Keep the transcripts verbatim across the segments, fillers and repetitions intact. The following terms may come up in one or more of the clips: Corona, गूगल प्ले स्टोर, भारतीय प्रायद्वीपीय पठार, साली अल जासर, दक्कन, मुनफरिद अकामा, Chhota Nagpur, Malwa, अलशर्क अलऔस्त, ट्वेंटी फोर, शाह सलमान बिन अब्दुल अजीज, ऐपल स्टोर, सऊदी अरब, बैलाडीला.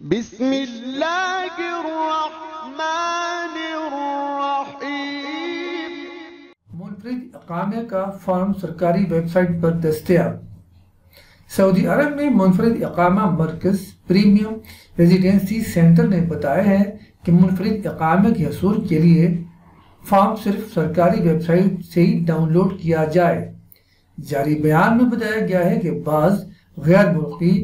मुनफरिद अकामा का फॉर्म सरकारी वेबसाइट पर दस्तयाब। सऊदी अरब में मुनफरिद अकामा मरकज प्रीमियम रेजिडेंसी सेंटर ने बताया है कि मुनफरिद अकामा के हसूल के लिए फॉर्म सिर्फ सरकारी वेबसाइट से ही डाउनलोड किया जाए। जारी बयान में बताया गया है कि बाज़ गैर मुल्की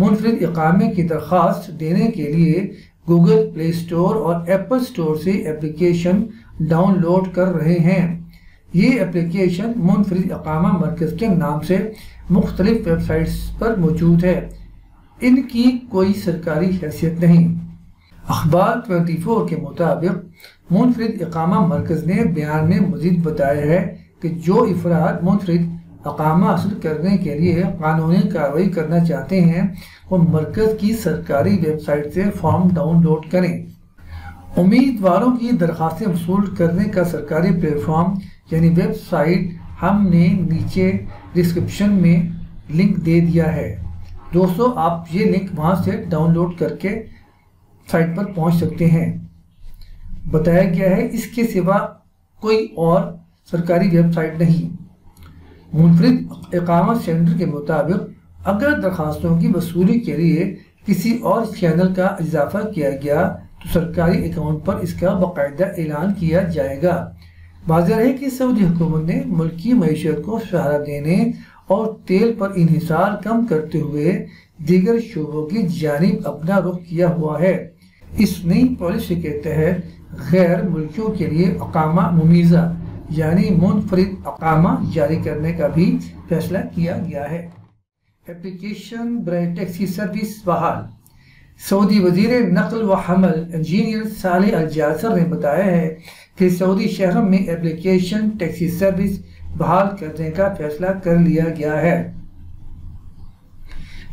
मुनफरिद अकामे की दरख्वास्त देने के लिए गूगल प्ले स्टोर और ऐपल स्टोर से एप्लीकेशन डाउनलोड कर रहे हैं। ये एप्लीकेशन मुनफरिद अकामा मरकज़ के नाम से मुख्तलिफ वेबसाइट्स पर मौजूद है। इनकी कोई सरकारी हैसियत नहीं। अखबार ट्वेंटी फोर के मुताबिक मुनफरिद अकामा मरकज़ ने बयान में मज़ीद बताया है कि जो अफराद मुनफरिद अकामा हासिल करने के लिए कानूनी कार्रवाई करना चाहते हैं वो मरकज़ की सरकारी वेबसाइट से फॉर्म डाउनलोड करें। उम्मीदवारों की दरख्वास्तें वसूल करने का सरकारी प्लेटफॉर्म यानी वेबसाइट हमने नीचे डिस्क्रिप्शन में लिंक दे दिया है। दोस्तों, आप ये लिंक वहाँ से डाउनलोड करके साइट पर पहुँच सकते हैं। बताया गया है इसके सिवा कोई और सरकारी वेबसाइट नहीं। मुनफरिद अकामा सेंटर के मुताबिक अगर दरख्वास्तों की वसूली के लिए किसी और चैनल का इजाफा किया गया तो सरकारी अकाउंट पर इसका बाकायदा ऐलान किया जाएगा। वाज़ेह है कि सऊदी हुकूमत ने मुल्की मईशत को सहारा देने और तेल पर इन्हिसार कम करते हुए दीगर शोबों की जानिब अपना रुख किया हुआ है। इस नई पॉलिसी के तहत गैर मुल्कियों के लिए अकामा मुमीज़ा यानी मुनफरिद अकामा जारी करने का भी फैसला किया गया है। एप्लीकेशन बराए टैक्सी सर्विस बहाल। सऊदी वजीर नकल व हमल इंजीनियर साली अल जासर ने बताया है कि सऊदी शहरों में एप्लीकेशन टैक्सी सर्विस बहाल करने का फैसला कर लिया गया है।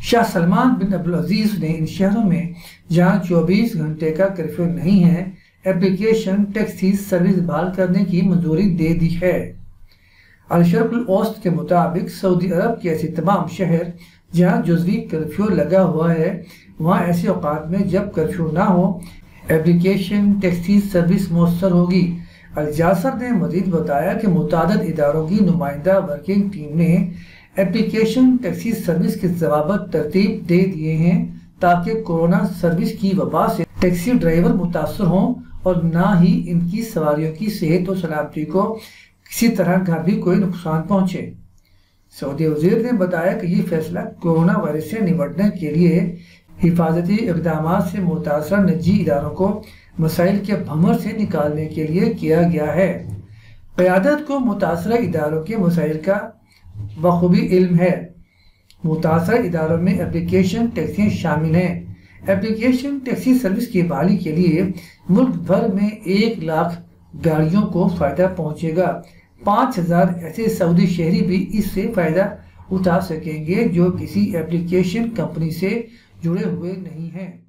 शाह सलमान बिन अब्दुल अजीज ने इन शहरों में जहाँ चौबीस घंटे का कर्फ्यू नहीं है एप्लीकेशन टैक्सी सर्विस बहाल करने की मंजूरी दे दी है। अलशर्क अलऔस्त के मुताबिक सऊदी अरब के ऐसे तमाम शहर जहाँ जुज़वी कर्फ्यू लगा हुआ है वहाँ ऐसे औकात में जब कर्फ्यू ना हो एप्लीकेशन टैक्सी सर्विस मुयसर होगी। अल जासर ने मज़ीद बताया कि मुताद इदारों की नुमाइंदा वर्किंग टीम ने एप्लीकेशन टैक्सी सर्विस के जवाबत तरतीब दे दिए हैं ताकि कोरोना सर्विस की वबा से टैक्सी ड्राइवर मुतासर हों और ना ही इनकी सवारियों की सेहत और सलामती को किसी तरह का भी कोई नुकसान पहुँचे। सऊदी वजीर ने बताया कि ये फैसला कोरोना वायरस से निपटने के लिए हिफाजती इकदाम से मुतासर निजी इदारों को मसाइल के भंवर से निकालने के लिए किया गया है। क़यादत को मुतासर इदारों के मसाइल का बखूबी इल्म है। मुतासर इदारों में एप्लीकेशन टैक्सियाँ शामिल हैं। एप्लीकेशन टैक्सी सर्विस की बहाली के लिए मुल्क भर में एक लाख गाड़ियों को फ़ायदा पहुँचेगा। पाँच हज़ार ऐसे सऊदी शहरी भी इससे फ़ायदा उठा सकेंगे जो किसी एप्लीकेशन कंपनी से जुड़े हुए नहीं हैं।